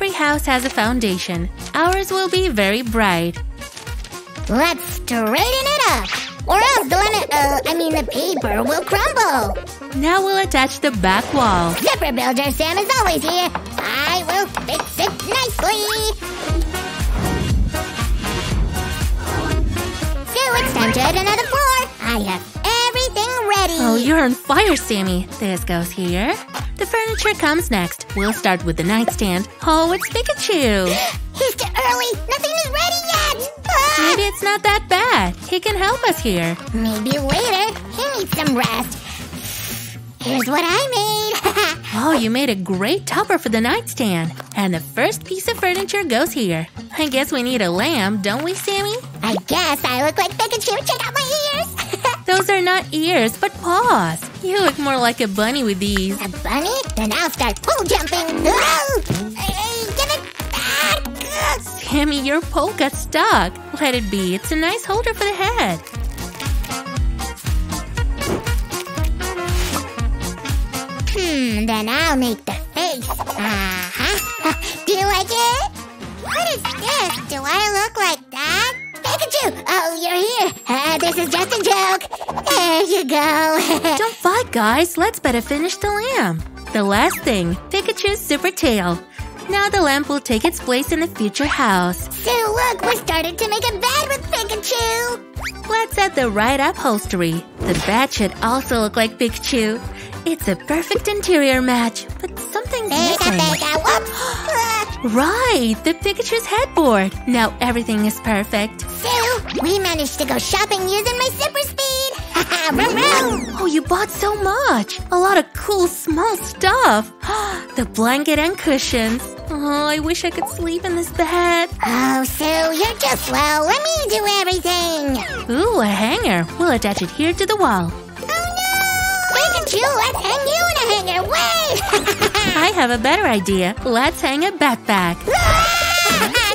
Every house has a foundation. Ours will be very bright. Let's straighten it up! Or else the paper will crumble! Now we'll attach the back wall. Zipper Builder Sam is always here! I will fix it nicely! So it's time to add another floor! I have everything ready! Oh, you're on fire, Sammy! This goes here. The furniture comes next. We'll start with the nightstand. Oh, it's Pikachu! He's too early! Nothing is ready yet! Maybe it's not that bad. He can help us here. Maybe later. He needs some rest. Here's what I made. Oh, you made a great topper for the nightstand. And the first piece of furniture goes here. I guess we need a lamp, don't we, Sammy? I guess I look like Pikachu. Check out my ears. Those are not ears, but paws. You look more like a bunny with these. A bunny? Then I'll start pole jumping. Give it back. Sammy, your pole got stuck. Let it be. It's a nice holder for the head. Then I'll make the face. Uh-huh. Do you like it? What is this? Do I look like that? Pikachu! Oh, you're here. This is just a joke. There you go. Don't fight, guys. Let's better finish the lamp. The last thing, Pikachu's super tail. Now the lamp will take its place in the future house. So look, we started to make a bed with Pikachu! Let's add the right upholstery. The bed should also look like Pikachu. It's a perfect interior match, but something's missing. Whoops! Right, the Pikachu's headboard. Now everything is perfect. So, we managed to go shopping using my super speed! Oh, you bought so much! A lot of cool small stuff! The blanket and cushions. Oh, I wish I could sleep in this bed. Oh, Sue, you're too slow. Let me do everything. Ooh, a hanger. We'll attach it here to the wall. Oh, no! Pikachu, let's hang you in a hanger. Wait! I have a better idea. Let's hang a backpack.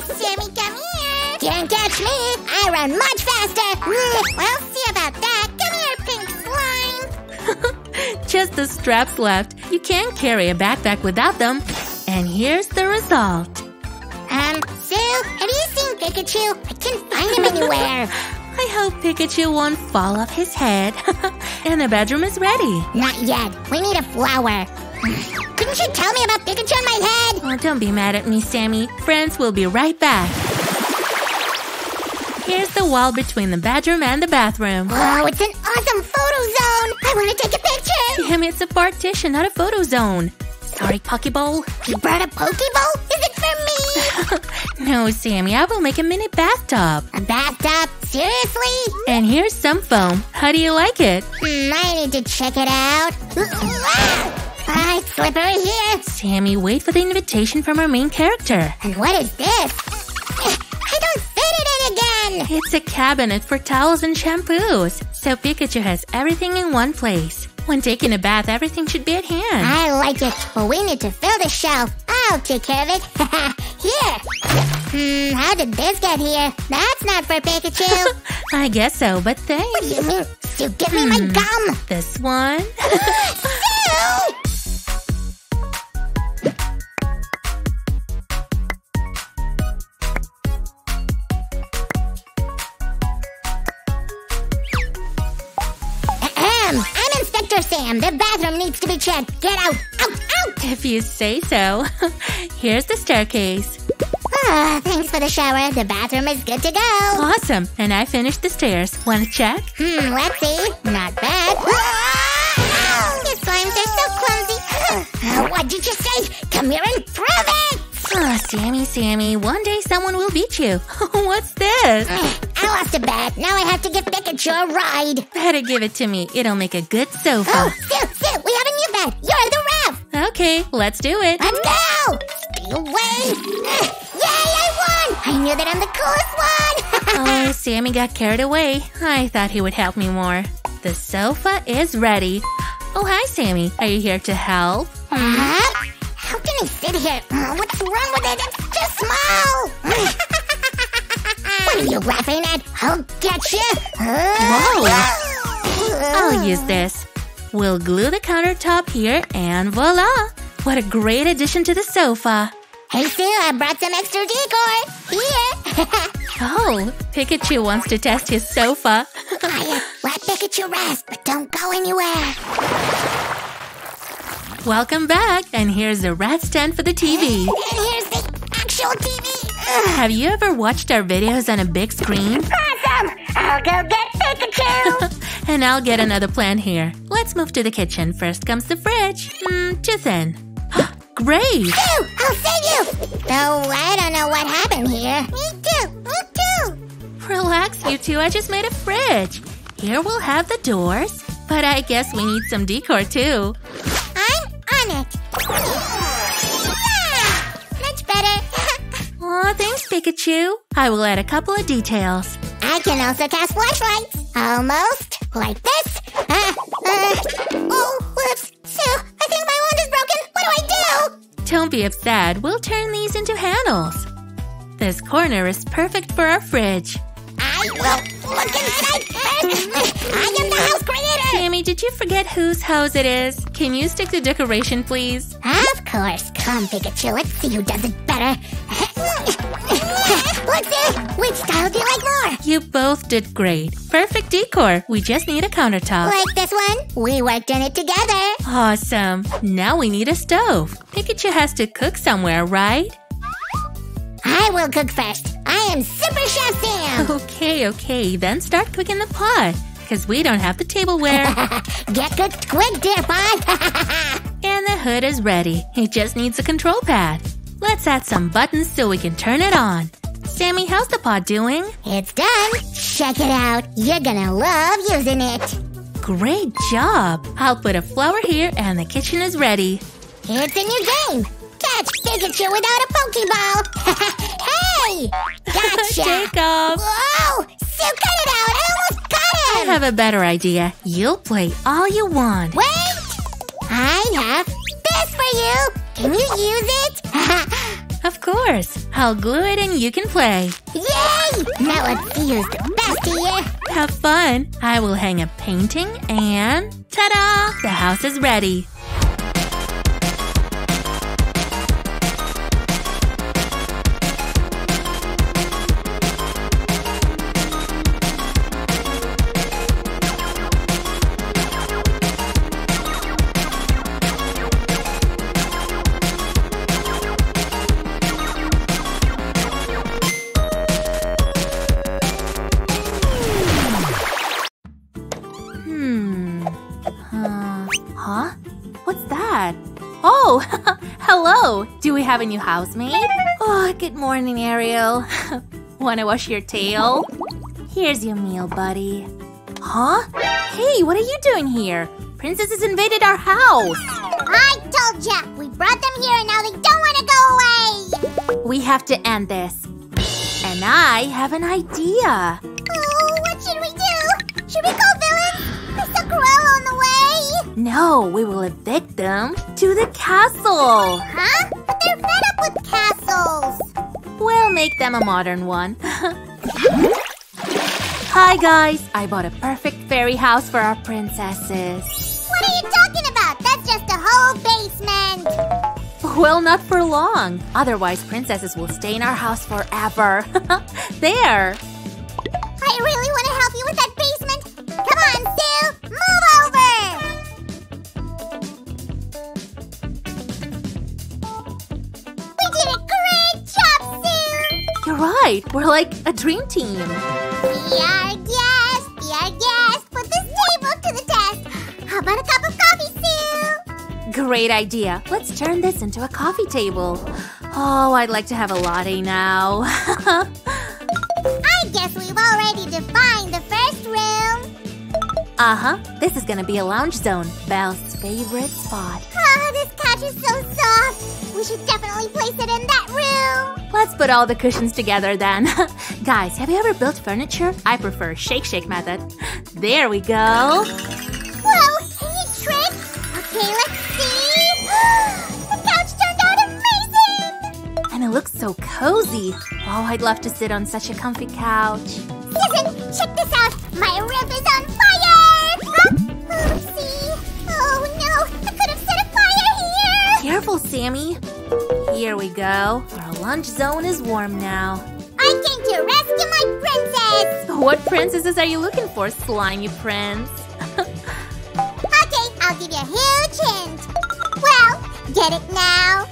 Sammy, come here. Can't catch me. I run much faster. Well, see about that. Just the straps left. You can't carry a backpack without them. And here's the result. Sue, have you seen Pikachu? I can't find him anywhere. I hope Pikachu won't fall off his head. And the bedroom is ready. Not yet. We need a flower. Couldn't you tell me about Pikachu on my head? Oh, don't be mad at me, Sammy. Friends, we'll be right back. Here's the wall between the bedroom and the bathroom. Wow, it's an awesome photo zone! I want to take a picture! Damn, it's a partition, not a photo zone. Sorry, Pokeball. You brought a Pokeball? Is it for me? No, Sammy, I will make a mini bathtub. A bathtub? Seriously? And here's some foam. How do you like it? I need to check it out. It's slippery here. Sammy, wait for the invitation from our main character. And what is this? I don't fit it in again! It's a cabinet for towels and shampoos. So Pikachu has everything in one place. When taking a bath, everything should be at hand. I like it, but we need to fill the shelf. I'll take care of it. Here! How did this get here? That's not for Pikachu. I guess so, but thanks. What do you mean? Sue, give me my gum! This one? Sue! I'm Inspector Sam. The bathroom needs to be checked. Get out! Out! Out! If you say so. Here's the staircase. Oh, thanks for the shower. The bathroom is good to go. Awesome. And I finished the stairs. Want to check? Let's see. Not bad. Your slimes are so clumsy. What did you say? Come here and prove it! Oh, Sammy, Sammy, one day someone will beat you. What's this? I lost a bet. Now I have to give Pikachu a ride. Better give it to me. It'll make a good sofa. Oh, Sue, we have a new bet. You're the ref. Okay, let's do it. Let's go! Stay away. Yay, I won! I knew that I'm the coolest one! Oh, Sammy got carried away. I thought he would help me more. The sofa is ready. Oh, hi, Sammy. Are you here to help? How can I sit here? What's wrong with it? It's too small! What are you laughing at? I'll get you! I'll use this. We'll glue the countertop here and voila! What a great addition to the sofa! Hey, Sue, I brought some extra decor! Here! Oh, Pikachu wants to test his sofa. Quiet, let Pikachu rest, but don't go anywhere. Welcome back, and here's the rat stand for the TV. And here's the actual TV! Ugh. Have you ever watched our videos on a big screen? Awesome! I'll go get Pikachu! And I'll get another plant here. Let's move to the kitchen. First comes the fridge. Too thin. Great! Sue, I'll save you! Though I don't know what happened here. Me too! Relax, you two. I just made a fridge. Here we'll have the doors. But I guess we need some decor too. I'm on it! Yeah! Much better! Aw, thanks, Pikachu. I will add a couple of details. I can also cast flashlights. Almost. Like this. Oh, whoops. Sue, I think my wand is broken. What do I do? Don't be upset. We'll turn these into handles. This corner is perfect for our fridge. I will look inside first. I am the house creator. Sammy, did you forget whose house it is? Can you stick to decoration, please? Of course. Come, Pikachu. Let's see who does it better. Let's see. Which style do you like more? You both did great. Perfect decor. We just need a countertop. Like this one? We worked on it together. Awesome. Now we need a stove. Pikachu has to cook somewhere, right? I will cook first. I am Super Chef Sam. Okay. Then start cooking the pot. Because we don't have the tableware. Get cooked quick, dear pot. And the hood is ready. It just needs a control pad. Let's add some buttons so we can turn it on. Sammy, how's the pot doing? It's done. Check it out. You're gonna love using it. Great job. I'll put a flower here and the kitchen is ready. It's a new game. Catch Pikachu without a Pokeball. Hey! Gotcha. Take off. Whoa! So cut it out. I almost got him. I have a better idea. You'll play all you want. Wait! I have this for you. Can you use it? Of course. I'll glue it and you can play. Yay! Now let's see who's the best here. Have fun. I will hang a painting and… ta-da! The house is ready. Do we have a new housemaid? Oh, good morning, Ariel. Wanna wash your tail? Here's your meal, buddy. Huh? Hey, what are you doing here? Princesses invaded our house! I told ya! We brought them here and now they don't wanna go away! We have to end this. And I have an idea. Oh, what should we do? Should we call villains? They stuck Cruella on the way! No, we will evict them to the castle! Huh? They're fed up with castles! We'll make them a modern one. Hi guys! I bought a perfect fairy house for our princesses. What are you talking about? That's just a whole basement! Well, not for long. Otherwise, princesses will stay in our house forever. There! I really want to help you with that basement! Come on, Sue! Move over! You're right. We're like a dream team. Be our guest. Put this table to the test. How about a cup of coffee, Sue? Great idea. Let's turn this into a coffee table. Oh, I'd like to have a latte now. I guess we've already defined the first room. This is gonna be a lounge zone. Belle's favorite spot. Oh, this couch is so soft. We should definitely place it in that room. Let's put all the cushions together then. Guys, have you ever built furniture? I prefer shake-shake method. There we go. Whoa, any tricks? Okay, let's see. The couch turned out amazing! And it looks so cozy. Oh, I'd love to sit on such a comfy couch. Susan, check this out. My rib is on fire! Oopsie. Oh no, I could have set a fire here. Careful, Sammy. Here we go. Our lunch zone is warm now. I came to rescue my princess! What princesses are you looking for, slimy prince? Okay, I'll give you a huge hint. Well, get it now?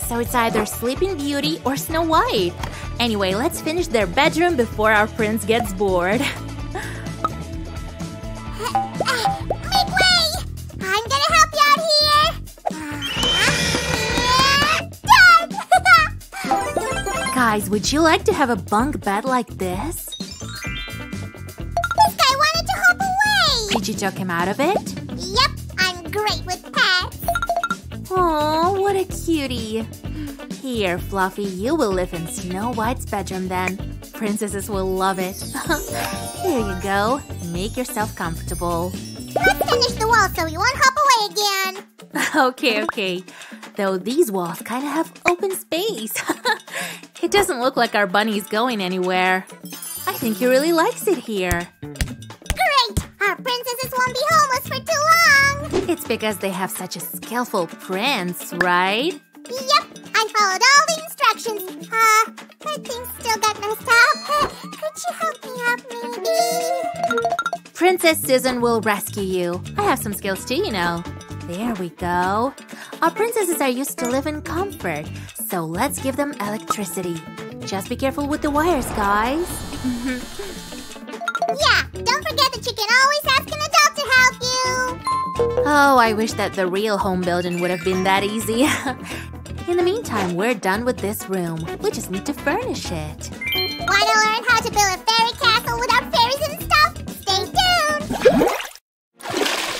So it's either Sleeping Beauty or Snow White. Anyway, let's finish their bedroom before our prince gets bored. Make way! I'm gonna help you out here! Done! Guys, would you like to have a bunk bed like this? This guy wanted to hop away! Did you talk him out of it? Yep, I'm great with pets! Aww, what a cutie! Here, Fluffy, you will live in Snow White's bedroom then. Princesses will love it. Here you go. Make yourself comfortable. Let's finish the wall so we won't hop away again. Okay. Though these walls kind of have open space. It doesn't look like our bunny is going anywhere. I think he really likes it here. Great! Our princesses won't be homeless for too long. It's because they have such a skillful prince, right? Yep. I followed all the instructions. My things still got messed up. Could you help me out, maybe? Princess Susan will rescue you. I have some skills too, you know. There we go. Our princesses are used to live in comfort, so let's give them electricity. Just be careful with the wires, guys. Yeah, don't forget that you can always ask an adult to help you. Oh, I wish that the real home building would have been that easy. In the meantime, we're done with this room. We just need to furnish it. Wanna learn how to build a fairy castle without fairies and stuff? Stay tuned!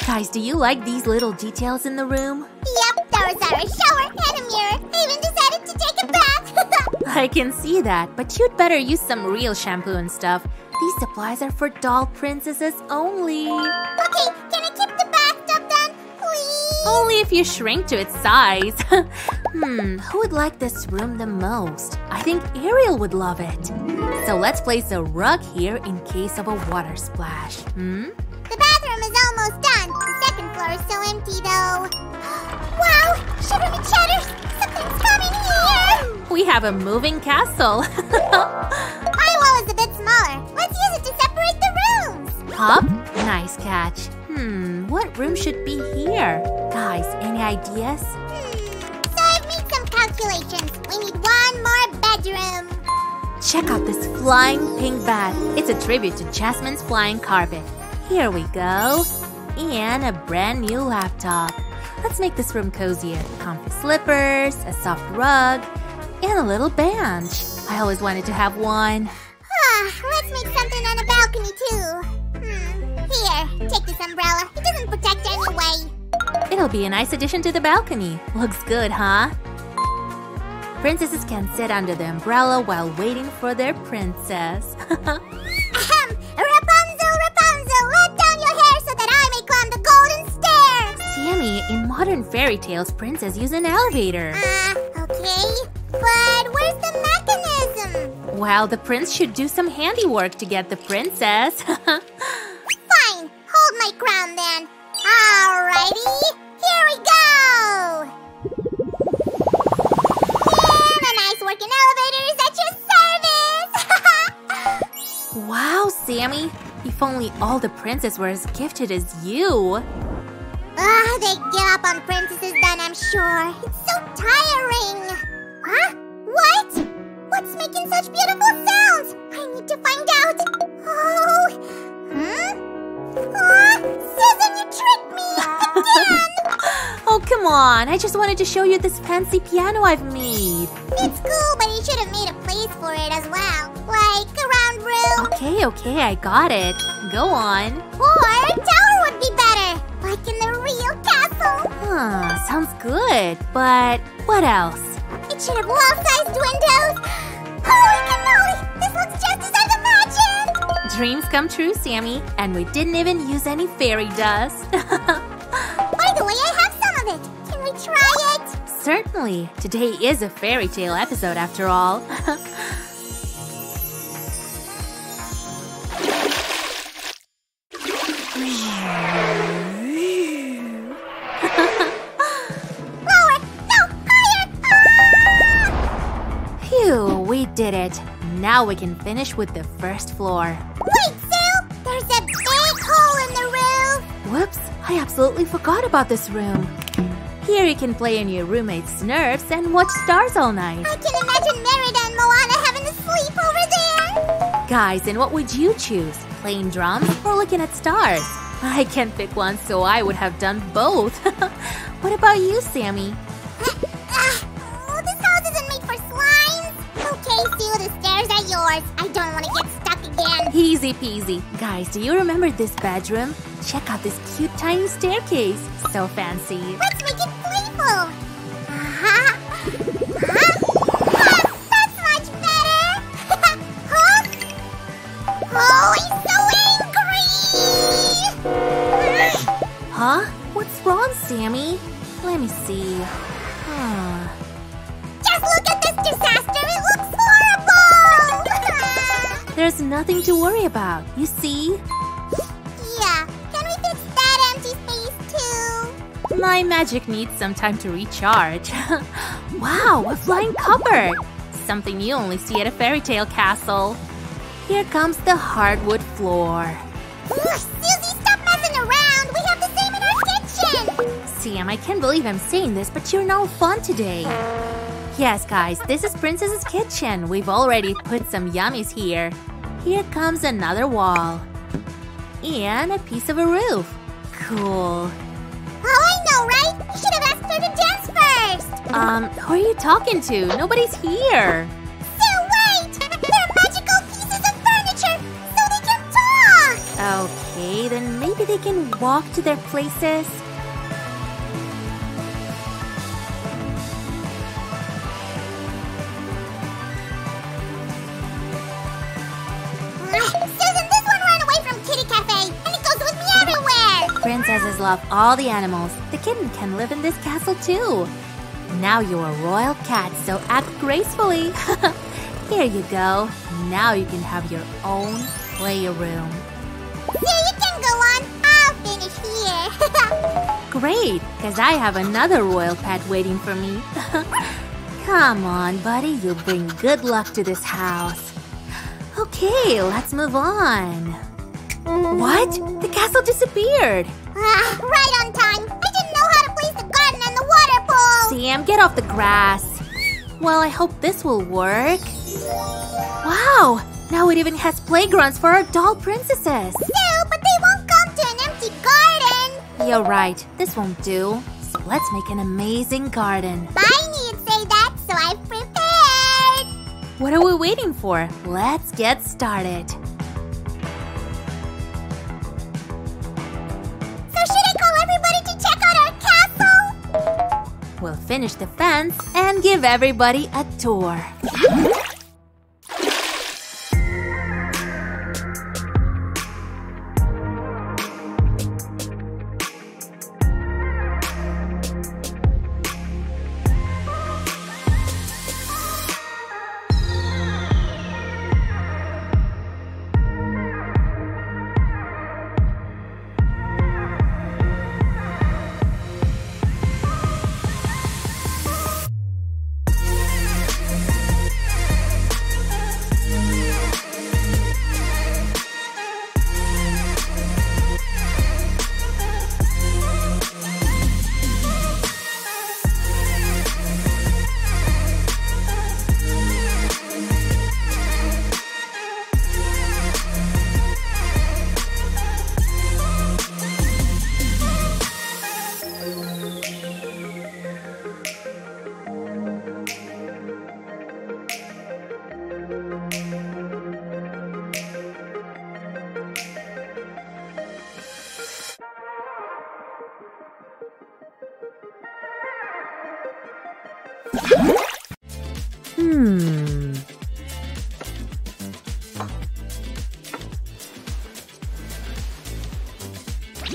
Guys, do you like these little details in the room? Yep, there was our shower and a mirror. I even decided to take a bath! I can see that, but you'd better use some real shampoo and stuff. These supplies are for doll princesses only. Okay, can I keep the bathtub then, please? Only if you shrink to its size. Who would like this room the most? I think Ariel would love it. So let's place a rug here in case of a water splash. The bathroom is almost done. The second floor is so empty though. Wow! Shiver me chatters! Something's coming here! We have a moving castle. My wall is a bit smaller. Let's use it to separate the rooms. Hop, nice catch. What room should be here? Guys, any ideas? Calculations. We need one more bedroom. Check out this flying pink bed. It's a tribute to Jasmine's flying carpet. Here we go. And a brand new laptop. Let's make this room cozier. Comfy slippers, a soft rug, and a little bench. I always wanted to have one. Let's make something on a balcony too. Here, take this umbrella. It doesn't protect anyway. It'll be a nice addition to the balcony. Looks good, huh? Princesses can sit under the umbrella while waiting for their princess. Rapunzel, Rapunzel, let down your hair so that I may climb the golden stairs! Sammy, in modern fairy tales, princesses use an elevator. Okay. But where's the mechanism? Well, the prince should do some handiwork to get the princess. Fine, hold my crown then. Alrighty, here we go! Working elevators at your service! Wow, Sammy! If only all the princesses were as gifted as you! They give up on princesses then, I'm sure. It's so tiring! Huh? What? What's making such beautiful sounds? I need to find out! Susan, you tricked me! Again! Oh, come on! I just wanted to show you this fancy piano I've made. It's cool, but you should have made a place for it as well. Like a round room. Okay, I got it. Go on. Or a tower would be better. Like in the real castle. Sounds good. But what else? It should have wall-sized windows. Holy cannoli! This looks just as I've imagined! Dreams come true, Sammy. And we didn't even use any fairy dust. By the way, I have some of it. Can we try it? Certainly. Today is a fairy tale episode after all. Lower! We did it! Now we can finish with the first floor. Wait, Sue! There's a big hole in the roof! Whoops! I absolutely forgot about this room. Here you can play on your roommate's nerves and watch stars all night. I can imagine Merida and Moana having a sleep over there! Guys, and what would you choose? Playing drums or looking at stars? I can't pick one, so I would have done both. What about you, Sammy? Oh, this house isn't made for slimes! Okay, Sue, the stairs are yours. I don't want to get stuck again. Easy peasy. Guys, do you remember this bedroom? Check out this cute tiny staircase. So fancy. Let's make it playful. That's much better. Hook. Oh, he's so angry. Huh? What's wrong, Sammy? Let me see. Just look at this disaster. It looks horrible. There's nothing to worry about. You see? My magic needs some time to recharge. Wow, a flying cupboard! Something you only see at a fairy tale castle. Here comes the hardwood floor. Ugh, Susie, stop messing around! We have the same in our kitchen! Sam, I can't believe I'm saying this, but you're not fun today. Yes, guys, this is Princess's kitchen. We've already put some yummies here. Here comes another wall. And a piece of a roof. Cool. You should have asked her to dance first! Who are you talking to? Nobody's here! Snow White! They're magical pieces of furniture so they can talk! Okay, then maybe they can walk to their places? Princesses love all the animals. The kitten can live in this castle too. Now you're a royal cat, so act gracefully. Here you go. Now you can have your own playroom. Yeah, you can go on. I'll finish here. Great, because I have another royal pet waiting for me. Come on, buddy. You'll bring good luck to this house. Okay, let's move on. What? The castle disappeared! Right on time! I didn't know how to place the garden and the water bowl! Sam, get off the grass! Well, I hope this will work. Wow! Now it even has playgrounds for our doll princesses! No, but they won't come to an empty garden! You're right, this won't do. So let's make an amazing garden. I knew you'd say that, so I've prepared! What are we waiting for? Let's get started! We'll finish the fence and give everybody a tour.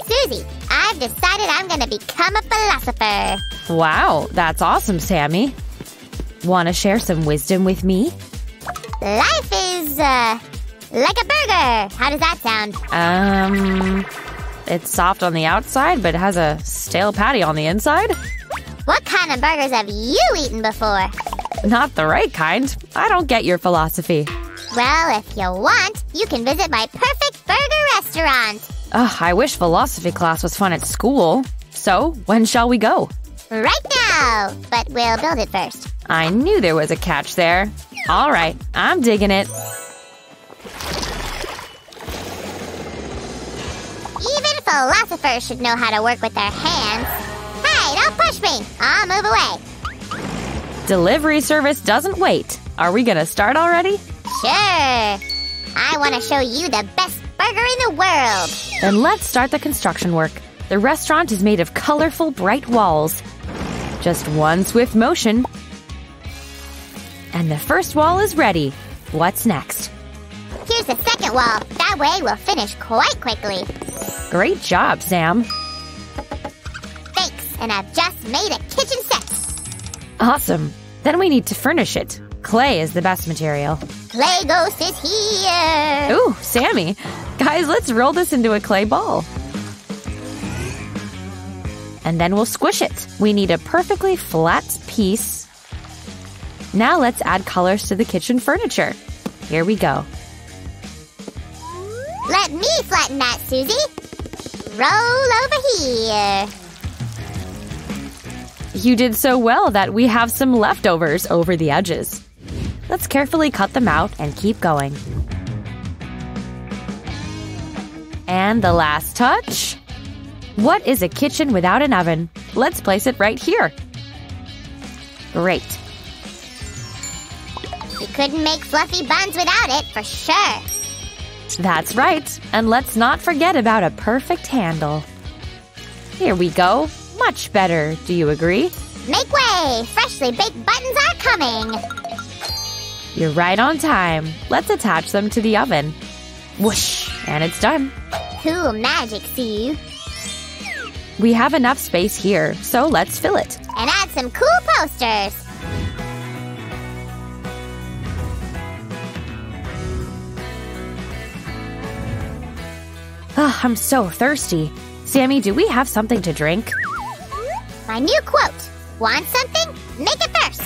Susie, I've decided I'm gonna become a philosopher. Wow, that's awesome, Sammy. Wanna share some wisdom with me? Life is, like a burger. How does that sound? It's soft on the outside, but it has a stale patty on the inside. What kind of burgers have you eaten before? Not the right kind. I don't get your philosophy. Well, if you want, you can visit my perfect burger restaurant. Ugh, I wish philosophy class was fun at school. So, when shall we go? Right now! But we'll build it first. I knew there was a catch there. All right, I'm digging it. Even philosophers should know how to work with their hands. Hey, don't push me! I'll move away. Delivery service doesn't wait. Are we gonna start already? Sure! I want to show you the best burger in the world! Then let's start the construction work. The restaurant is made of colorful, bright walls. Just one swift motion, and the first wall is ready. What's next? Here's the second wall. That way we'll finish quite quickly. Great job, Sam. Thanks, and I've just made a kitchen set. Awesome. Then we need to furnish it. Clay is the best material. Clay Ghost is here! Ooh, Sammy! Guys, let's roll this into a clay ball. And then we'll squish it. We need a perfectly flat piece. Now let's add colors to the kitchen furniture. Here we go. Let me flatten that, Susie! Roll over here! You did so well that we have some leftovers over the edges. Let's carefully cut them out and keep going. And the last touch. What is a kitchen without an oven? Let's place it right here. Great. You couldn't make fluffy buns without it, for sure. That's right. And let's not forget about a perfect handle. Here we go. Much better, do you agree? Make way! Freshly baked buttons are coming! You're right on time. Let's attach them to the oven. Whoosh! And it's done. Cool magic, Sue. We have enough space here, so let's fill it. And add some cool posters! Oh, I'm so thirsty. Sammy, do we have something to drink? My new quote. Want something? Make it first.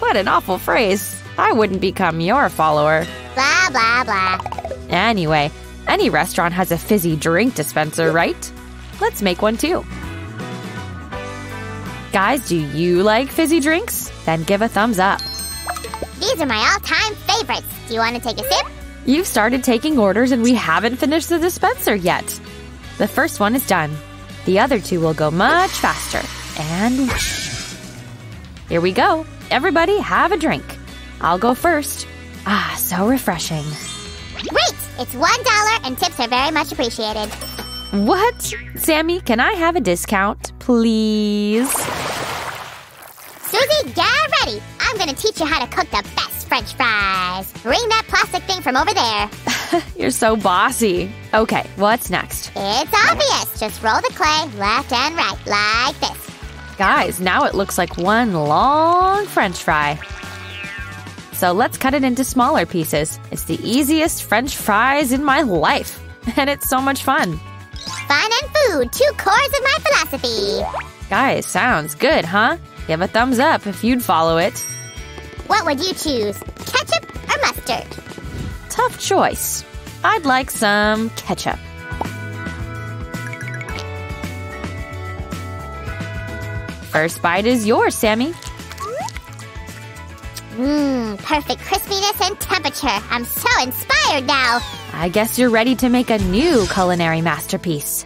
What an awful phrase. I wouldn't become your follower. Blah, blah, blah. Anyway, any restaurant has a fizzy drink dispenser, right? Let's make one too. Guys, do you like fizzy drinks? Then give a thumbs up. These are my all-time favorites. Do you want to take a sip? You've started taking orders and we haven't finished the dispenser yet. The first one is done. The other two will go much faster. And whoosh. Here we go. Everybody have a drink. I'll go first. Ah, so refreshing. Great! It's $1 and tips are very much appreciated. What? Sammy, can I have a discount, please? Susie, get ready. I'm gonna teach you how to cook the best French fries. Bring that plastic thing from over there. You're so bossy. Okay, what's next? It's obvious. Just roll the clay left and right, like this. Guys, now it looks like one long French fry. So let's cut it into smaller pieces. It's the easiest French fries in my life. And it's so much fun. Fun and food, two cores of my philosophy. Guys, sounds good, huh? Give a thumbs up if you'd follow it. What would you choose? Ketchup or mustard? Tough choice. I'd like some ketchup. First bite is yours, Sammy. Mmm, perfect crispiness and temperature. I'm so inspired now. I guess you're ready to make a new culinary masterpiece.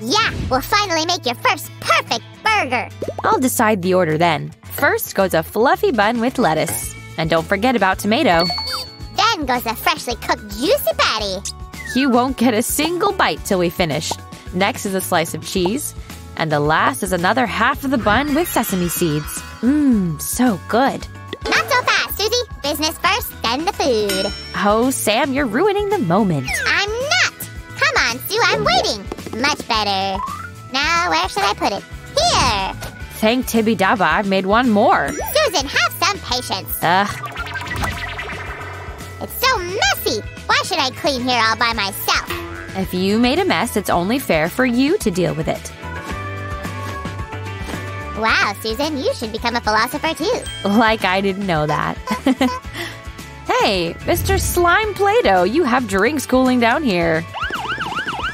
Yeah, we'll finally make your first perfect burger. I'll decide the order then. First goes a fluffy bun with lettuce. And don't forget about tomato. Then goes a freshly cooked juicy patty. You won't get a single bite till we finish. Next is a slice of cheese. And the last is another half of the bun with sesame seeds. Mmm, so good. Not so fast, Susie. Business first, then the food. Oh, Sam, you're ruining the moment. I'm not. Come on, Sue, I'm waiting. Much better. Now, where should I put it? Here. Thank Tibidabo, I've made one more. Susan, have some patience. Ugh. It's so messy! Why should I clean here all by myself? If you made a mess, it's only fair for you to deal with it. Wow, Susan, you should become a philosopher too. Like I didn't know that. Hey, Mr. Slime Play-Doh, you have drinks cooling down here.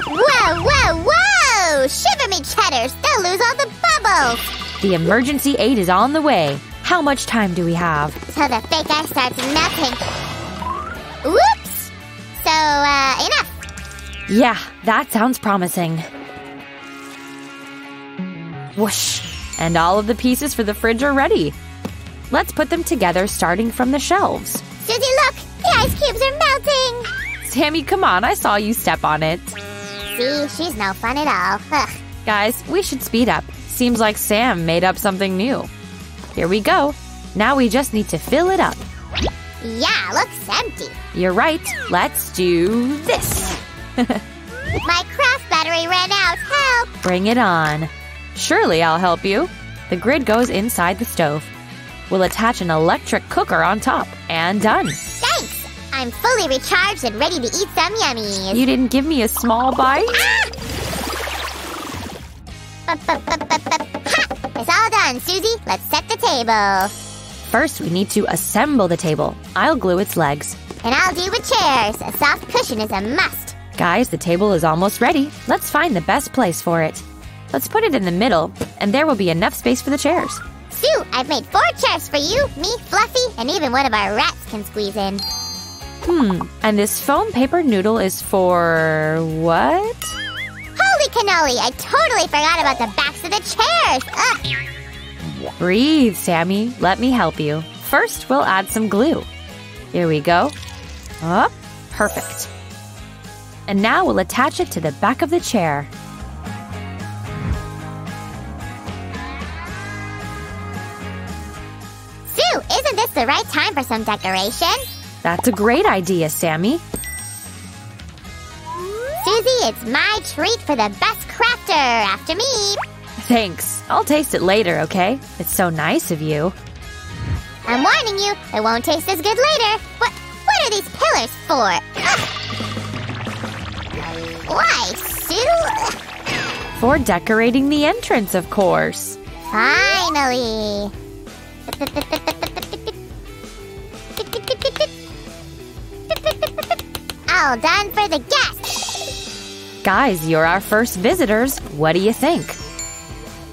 Whoa, whoa, whoa! Shiver me cheddars, they'll lose all the bubbles! The emergency aid is on the way. How much time do we have? Till the fake ice starts melting. Whoops! So, enough. Yeah, that sounds promising. Whoosh! And all of the pieces for the fridge are ready. Let's put them together starting from the shelves. Susie, look! The ice cubes are melting! Sammy, come on, I saw you step on it. See, she's no fun at all. Ugh. Guys, we should speed up. Seems like Sam made up something new. Here we go. Now we just need to fill it up. Yeah, looks empty. You're right. Let's do this. My craft battery ran out. Help! Bring it on. Surely I'll help you. The grid goes inside the stove. We'll attach an electric cooker on top. And done. Thanks! I'm fully recharged and ready to eat some yummies. You didn't give me a small bite? Ah! It's all done, Susie. Let's set the table. First, we need to assemble the table. I'll glue its legs. And I'll do with chairs. A soft cushion is a must. Guys, the table is almost ready. Let's find the best place for it. Let's put it in the middle, and there will be enough space for the chairs. Sue, I've made 4 chairs for you, me, Fluffy, and even one of our rats can squeeze in. And this foam paper noodle is for... what? Holy cannoli, I totally forgot about the backs of the chairs! Ugh. Breathe, Sammy. Let me help you. First, we'll add some glue. Here we go. Up. Perfect. And now we'll attach it to the back of the chair. Isn't this the right time for some decoration? That's a great idea, Sammy. Susie, it's my treat for the best crafter. After me. Thanks. I'll taste it later, okay? It's so nice of you. I'm warning you, it won't taste as good later. What are these pillars for? Ugh. Why, Sue? For decorating the entrance, of course. Finally. All done for the guests! Guys, you're our first visitors. What do you think?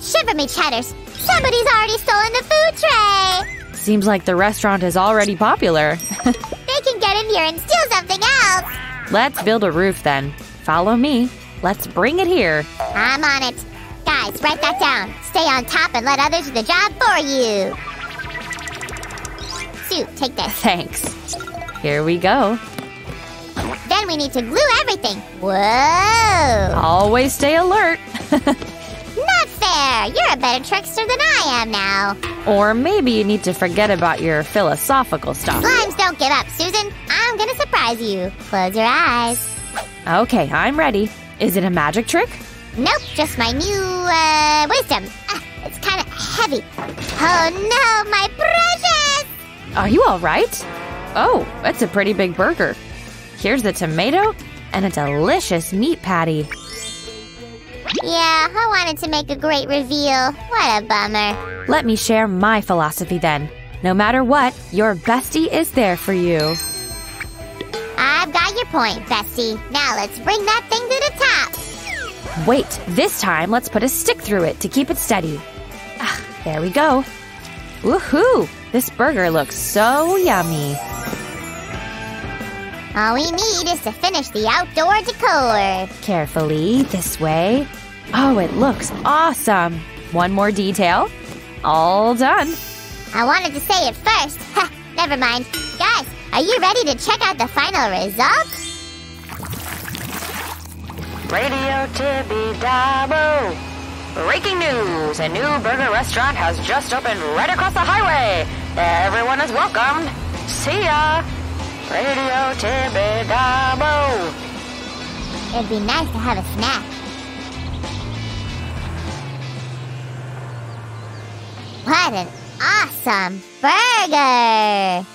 Shiver me chatters! Somebody's already stolen the food tray! Seems like the restaurant is already popular. They can get in here and steal something else! Let's build a roof then. Follow me. Let's bring it here. I'm on it. Guys, write that down. Stay on top and let others do the job for you. Sue, take this. Thanks. Here we go. Then we need to glue everything. Whoa! Always stay alert. Not fair. You're a better trickster than I am now. Or maybe you need to forget about your philosophical stuff. Slimes don't give up, Susan. I'm gonna surprise you. Close your eyes. Okay, I'm ready. Is it a magic trick? Nope, just my new, wisdom. It's kind of heavy. Oh no, my precious! Are you all right? Oh, that's a pretty big burger. Here's the tomato and a delicious meat patty. Yeah, I wanted to make a great reveal. What a bummer. Let me share my philosophy then. No matter what, your bestie is there for you. I've got your point, bestie. Now let's bring that thing to the top. Wait, this time let's put a stick through it to keep it steady. Ah, there we go. Woohoo! This burger looks so yummy. All we need is to finish the outdoor decor. Carefully, this way. Oh, it looks awesome. One more detail. All done. I wanted to say it first. Ha, never mind. Guys, are you ready to check out the final results? Radio Tibidabo. Breaking news. A new burger restaurant has just opened right across the highway. Everyone is welcomed. See ya. Radio Tibidabo. It'd be nice to have a snack. What an awesome burger!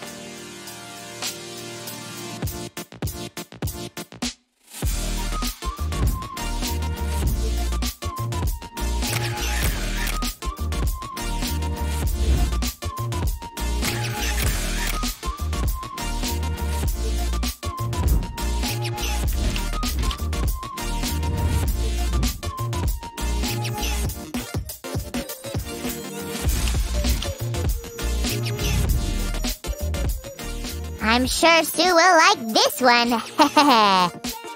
I'm sure Sue will like this one.